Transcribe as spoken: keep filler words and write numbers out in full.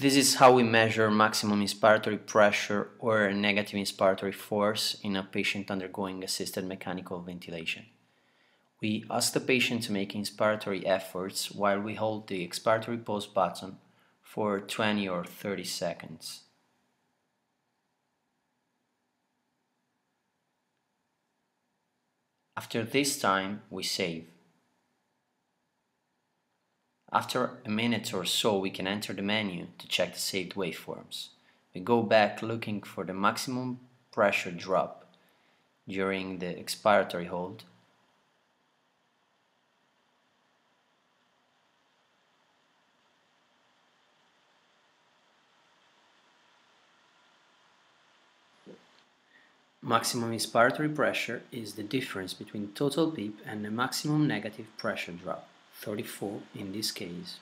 This is how we measure maximum inspiratory pressure or negative inspiratory force in a patient undergoing assisted mechanical ventilation. We ask the patient to make inspiratory efforts while we hold the expiratory pause button for twenty or thirty seconds. After this time, we save. After a minute or so, we can enter the menu to check the saved waveforms. We go back looking for the maximum pressure drop during the expiratory hold. Maximum inspiratory pressure is the difference between total PEEP and the maximum negative pressure drop, thirty-four in this case.